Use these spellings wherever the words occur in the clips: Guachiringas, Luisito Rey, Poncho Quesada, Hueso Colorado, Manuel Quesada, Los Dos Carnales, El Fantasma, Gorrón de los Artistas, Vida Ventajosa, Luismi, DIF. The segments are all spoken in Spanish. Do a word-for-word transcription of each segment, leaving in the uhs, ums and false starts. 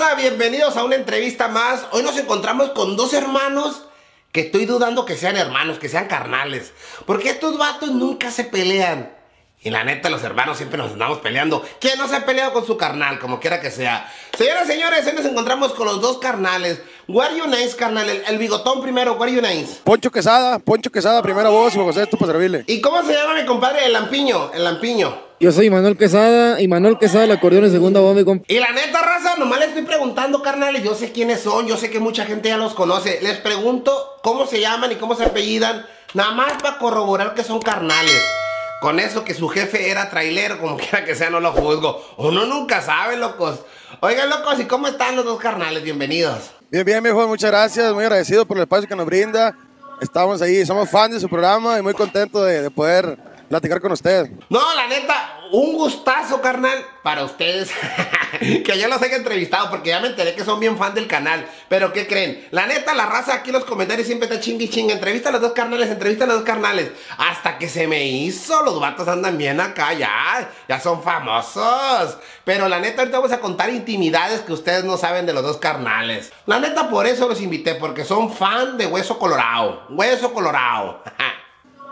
raza, bienvenidos a una entrevista más. Hoy nos encontramos con dos hermanos que estoy dudando que sean hermanos, que sean carnales, porque estos vatos nunca se pelean. Y la neta, los hermanos siempre nos andamos peleando. ¿Quién no se ha peleado con su carnal? Como quiera que sea. Señoras y señores, hoy nos encontramos con los dos carnales. What you nice, carnal? El, el bigotón primero, what you nice? Poncho Quesada, Poncho Quesada, primero vos, Juan José, tú para servirle. ¿Y cómo se llama mi compadre? El Lampiño, el Lampiño. Yo soy Manuel Quesada, y Manuel Quesada el acordeón en segunda voz, mi compa. Y la neta, raza, nomás les estoy preguntando, carnales, yo sé quiénes son, yo sé que mucha gente ya los conoce. Les pregunto cómo se llaman y cómo se apellidan, nada más para corroborar que son carnales. Con eso que su jefe era trailero, como quiera que sea, no lo juzgo. Uno nunca sabe, locos. Oigan, locos, ¿y cómo están los dos carnales? Bienvenidos. Bien, bien, viejo, muchas gracias, muy agradecido por el espacio que nos brinda. Estamos ahí, somos fans de su programa y muy contentos de, de poder platicar con usted. No, la neta, un gustazo, carnal, para ustedes. Que ya los haya entrevistado, porque ya me enteré que son bien fan del canal. Pero, ¿qué creen? La neta, la raza aquí en los comentarios siempre está chingui chinga. Entrevista a los dos carnales, entrevista a los dos carnales. Hasta que se me hizo, los vatos andan bien acá, ya. Ya son famosos. Pero la neta, ahorita vamos a contar intimidades que ustedes no saben de los dos carnales. La neta, por eso los invité, porque son fan de Hueso Colorado. Hueso Colorado.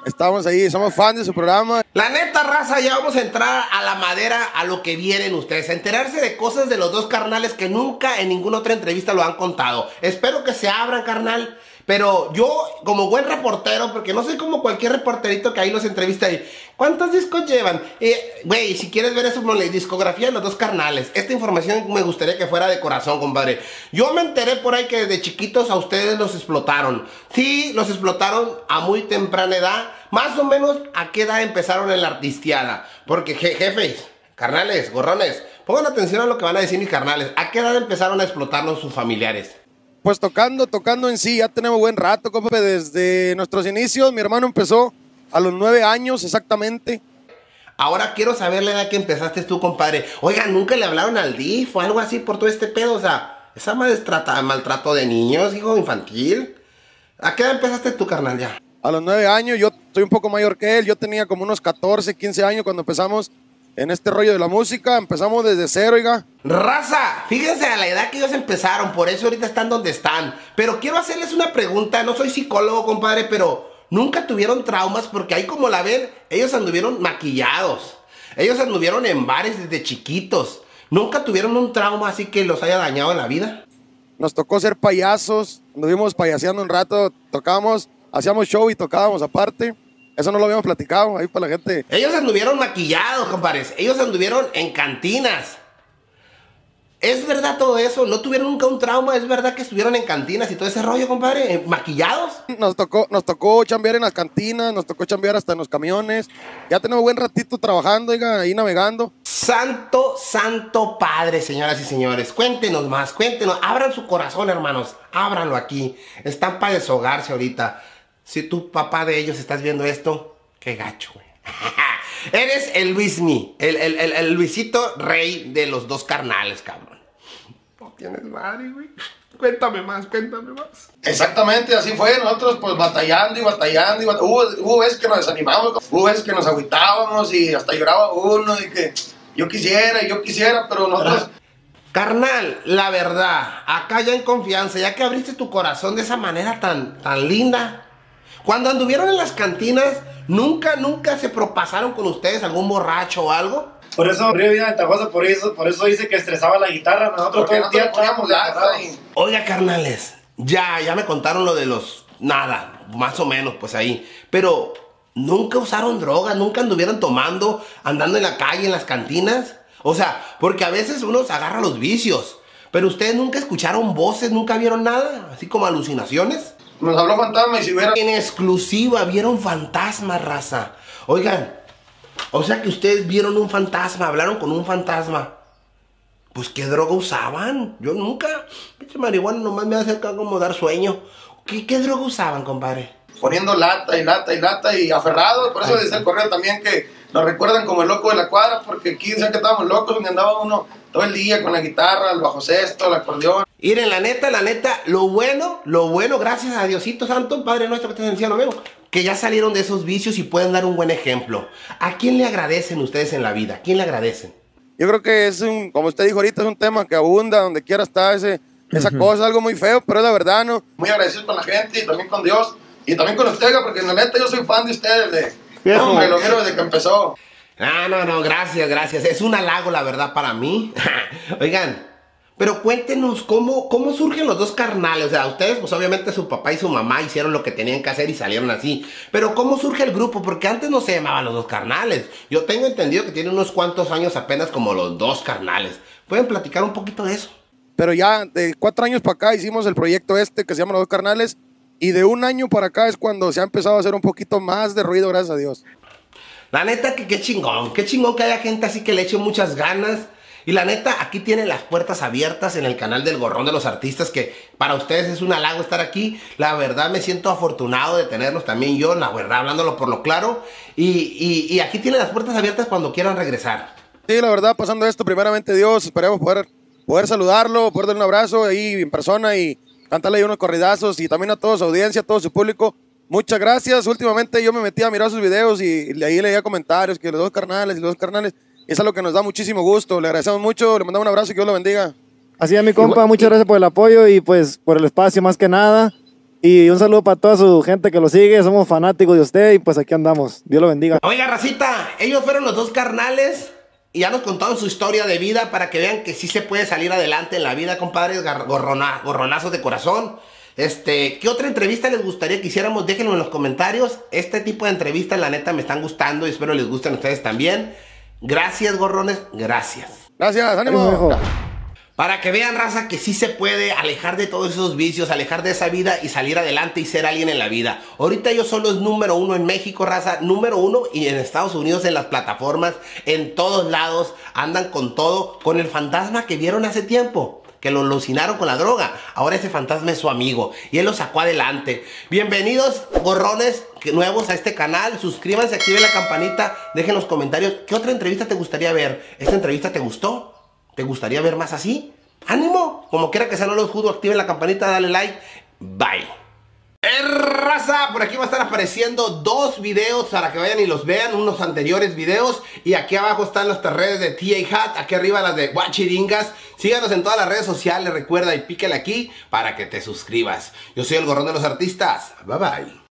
Estamos ahí, somos fans de su programa. La neta, raza, ya vamos a entrar a la madera, a lo que vienen ustedes, a enterarse de cosas de los dos carnales que nunca en ninguna otra entrevista lo han contado. Espero que se abran, carnal. Pero yo, como buen reportero, porque no soy como cualquier reporterito que ahí los entrevista y ¿cuántos discos llevan? Güey, eh, si quieres ver eso, la discografía de los dos carnales. Esta información me gustaría que fuera de corazón, compadre. Yo me enteré por ahí que desde chiquitos a ustedes los explotaron. Sí, los explotaron a muy temprana edad. Más o menos, ¿a qué edad empezaron en la artisteada? Porque, je jefes, carnales, gorrones, pongan atención a lo que van a decir mis carnales. ¿A qué edad empezaron a explotarlos sus familiares? Pues tocando, tocando en sí, ya tenemos buen rato, compa. Desde nuestros inicios, mi hermano empezó a los nueve años exactamente. Ahora quiero saber la edad que empezaste tú, compadre. Oiga, ¿nunca le hablaron al D I F o algo así por todo este pedo? O sea, ¿esa maltrata, maltrato de niños, hijo infantil? ¿A qué edad empezaste tú, carnal, ya? A los nueve años, yo soy un poco mayor que él. Yo tenía como unos catorce, quince años cuando empezamos en este rollo de la música. Empezamos desde cero, oiga. Raza, fíjense a la edad que ellos empezaron, por eso ahorita están donde están. Pero quiero hacerles una pregunta, no soy psicólogo, compadre, pero nunca tuvieron traumas, porque ahí como la ven, ellos anduvieron maquillados, ellos anduvieron en bares desde chiquitos. ¿Nunca tuvieron un trauma así que los haya dañado en la vida? Nos tocó ser payasos, anduvimos payaseando un rato, tocábamos, hacíamos show y tocábamos aparte. Eso no lo habíamos platicado, ahí para la gente. Ellos anduvieron maquillados, compadres. Ellos anduvieron en cantinas. ¿Es verdad todo eso? ¿No tuvieron nunca un trauma? ¿Es verdad que estuvieron en cantinas y todo ese rollo, compadre? ¿Maquillados? Nos tocó, nos tocó chambear en las cantinas, nos tocó chambear hasta en los camiones. Ya tenemos buen ratito trabajando, oiga, ahí navegando. Santo, santo padre, señoras y señores. Cuéntenos más, cuéntenos. Abran su corazón, hermanos. Ábranlo aquí. Están para deshogarse ahorita. Si tu papá de ellos estás viendo esto, qué gacho, güey. Eres el Luismi, el, el, el, el Luisito Rey de los dos carnales, cabrón. No tienes madre, güey. Cuéntame más, cuéntame más. Exactamente, así fue. Nosotros pues batallando y batallando. Y bat... hubo, hubo veces que nos desanimamos, hubo veces que nos agüitábamos y hasta lloraba uno y que yo quisiera, yo quisiera, pero nosotros... Carnal, la verdad, acá ya en confianza, ya que abriste tu corazón de esa manera tan, tan linda... Cuando anduvieron en las cantinas, ¿nunca, nunca se propasaron con ustedes algún borracho o algo? Por eso abrió vida ventajosa, por eso, por eso dice que estresaba la guitarra. Nosotros todo el día estábamos la y... Oiga, carnales, ya, ya me contaron lo de los... Nada, más o menos, pues ahí. Pero, ¿nunca usaron drogas? ¿Nunca anduvieron tomando, andando en la calle, en las cantinas? O sea, porque a veces uno se agarra los vicios. Pero ustedes nunca escucharon voces, nunca vieron nada, así como alucinaciones. Nos habló fantasma y si hubiera... En exclusiva, vieron fantasmas, raza. Oigan, o sea que ustedes vieron un fantasma, hablaron con un fantasma. Pues, ¿qué droga usaban? Yo nunca. Pinche marihuana nomás me hace acá como dar sueño. ¿Qué, qué droga usaban, compadre? Poniendo lata y lata y lata y aferrados. Por eso dice el correo también que nos recuerdan como el loco de la cuadra, porque aquí decían que estábamos locos, donde andaba uno todo el día con la guitarra, el bajo sexto, el acordeón. Miren, la neta, la neta, lo bueno, lo bueno, gracias a Diosito Santo, Padre nuestro que estás en el cielo, amigo, que ya salieron de esos vicios y pueden dar un buen ejemplo. ¿A quién le agradecen ustedes en la vida? ¿A quién le agradecen? yo creo que es un, como usted dijo ahorita, es un tema que abunda, donde quiera está ese, esa uh-huh. cosa, algo muy feo, pero es la verdad, ¿no? Muy agradecido con la gente y también con Dios y también con usted, porque en la neta yo soy fan de ustedes, de, yeah. hombre, lo quiero desde que empezó. No, no, no, gracias, gracias, es un halago la verdad para mí. Oigan, pero cuéntenos cómo, cómo surgen Los Dos Carnales. O sea, ustedes, pues obviamente su papá y su mamá hicieron lo que tenían que hacer y salieron así. Pero ¿cómo surge el grupo? Porque antes no se llamaba Los Dos Carnales. Yo tengo entendido que tiene unos cuantos años apenas como Los Dos Carnales. ¿Pueden platicar un poquito de eso? Pero ya de cuatro años para acá hicimos el proyecto este que se llama Los Dos Carnales. Y de un año para acá es cuando se ha empezado a hacer un poquito más de ruido, gracias a Dios. La neta que qué chingón. Qué chingón que haya gente así que le eche muchas ganas. Y la neta, aquí tienen las puertas abiertas en el canal del Gorrón de los Artistas, que para ustedes es un halago estar aquí. La verdad me siento afortunado de tenerlos también yo, la verdad, hablándolo por lo claro. Y, y, y aquí tienen las puertas abiertas cuando quieran regresar. Sí, la verdad, pasando esto, primeramente Dios, esperemos poder, poder saludarlo, poder darle un abrazo ahí en persona y cantarle ahí unos corridazos. Y también a toda su audiencia, a todo su público, muchas gracias. Últimamente yo me metí a mirar sus videos y, y ahí leía comentarios que Los Dos Carnales y Los Dos Carnales. Es algo que nos da muchísimo gusto, le agradecemos mucho, le mandamos un abrazo y que Dios lo bendiga. Así es, mi compa, muchas gracias por el apoyo y pues por el espacio más que nada. Y un saludo para toda su gente que lo sigue, somos fanáticos de usted y pues aquí andamos, Dios lo bendiga. Oiga, racita, ellos fueron Los Dos Carnales y ya nos contaron su historia de vida para que vean que sí se puede salir adelante en la vida, compadres, gorrona, gorronazos de corazón. Este, ¿qué otra entrevista les gustaría que hiciéramos? Déjenlo en los comentarios. Este tipo de entrevistas, la neta, me están gustando y espero les gusten a ustedes también. Gracias, gorrones, gracias. Gracias, ánimo. Para que vean, raza, que sí se puede alejar de todos esos vicios, alejar de esa vida y salir adelante y ser alguien en la vida. Ahorita yo solo es número uno en México, raza, número uno y en Estados Unidos, en las plataformas, en todos lados, andan con todo, con el fantasma que vieron hace tiempo, que lo alucinaron con la droga. Ahora ese fantasma es su amigo y él lo sacó adelante. Bienvenidos, gorrones nuevos a este canal. Suscríbanse, activen la campanita, dejen los comentarios. ¿Qué otra entrevista te gustaría ver? ¿Esta entrevista te gustó? ¿Te gustaría ver más así? ¡Ánimo! Como quiera que sea, no los juzgo. Activen la campanita, dale like. Bye. ¡Eh, raza! Por aquí va a estar apareciendo dos videos para que vayan y los vean, unos anteriores videos. Y aquí abajo están nuestras redes de T A Hat, aquí arriba las de Guachiringas. Síganos en todas las redes sociales, recuerda y pícale aquí para que te suscribas. Yo soy el Gorrón de los Artistas. Bye bye.